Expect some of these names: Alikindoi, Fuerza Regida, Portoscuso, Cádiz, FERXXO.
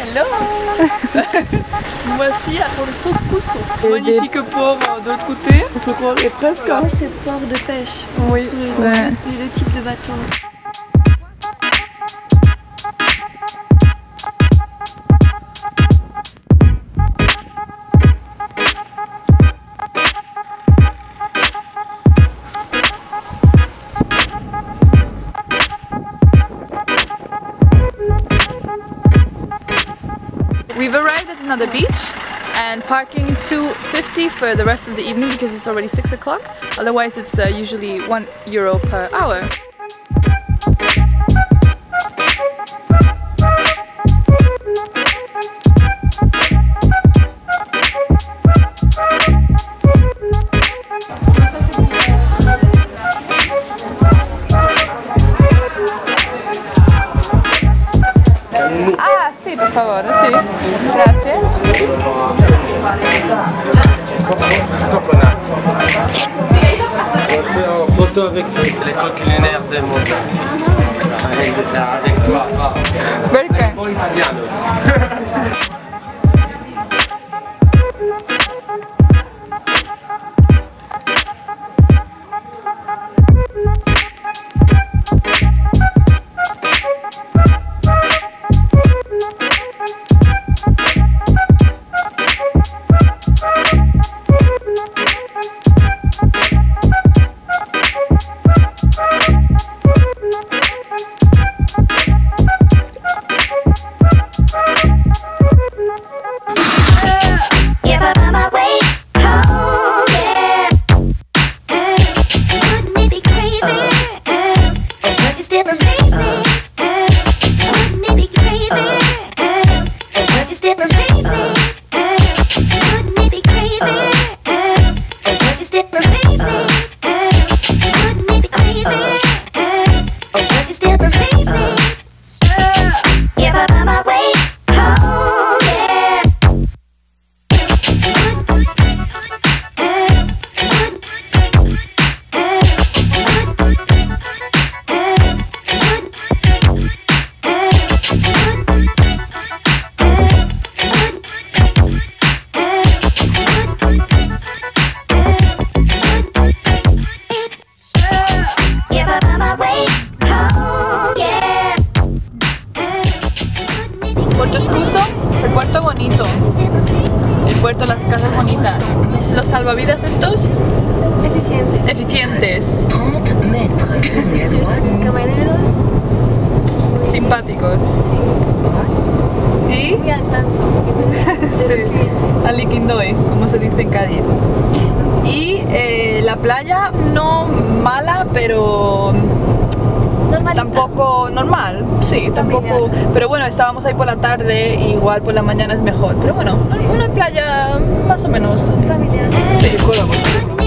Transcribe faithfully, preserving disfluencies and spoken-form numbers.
Hello. Voici à Portoscuso, magnifique des... port de l'autre côté. Ce port est presque... Voilà, c'est port de pêche. Oui. Mmh. Ouais. Les deux types de bateaux. We've arrived at another beach and parking two fifty for the rest of the evening because it's already six o'clock. Otherwise it's uh, usually one euro per hour. Ah, sì, per favore, sì. Grazie. On fait en photo avec les trucs lunaires des mondes. Avec toi, toi. Perché? Poi italiano. Portoscuso es el puerto bonito, el puerto de las casas bonitas. Los salvavidas estos eficientes. Eficientes. Los camareros simpáticos. Sí. Y muy al tanto de los clientes. Alikindoi, como se dice en Cádiz. Y eh, la playa no mala, pero normalita. Tampoco normal, sí, tampoco, pero bueno, estábamos ahí por la tarde, igual por la mañana es mejor, pero bueno, sí. Una playa más o menos familiar. Sí. Sí.